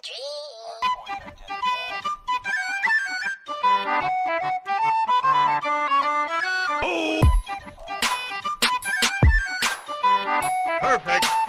a dream. Oh! Perfect.